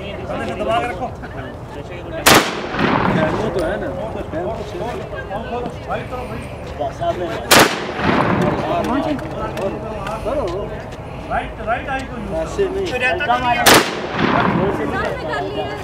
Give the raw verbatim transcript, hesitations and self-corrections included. right right I को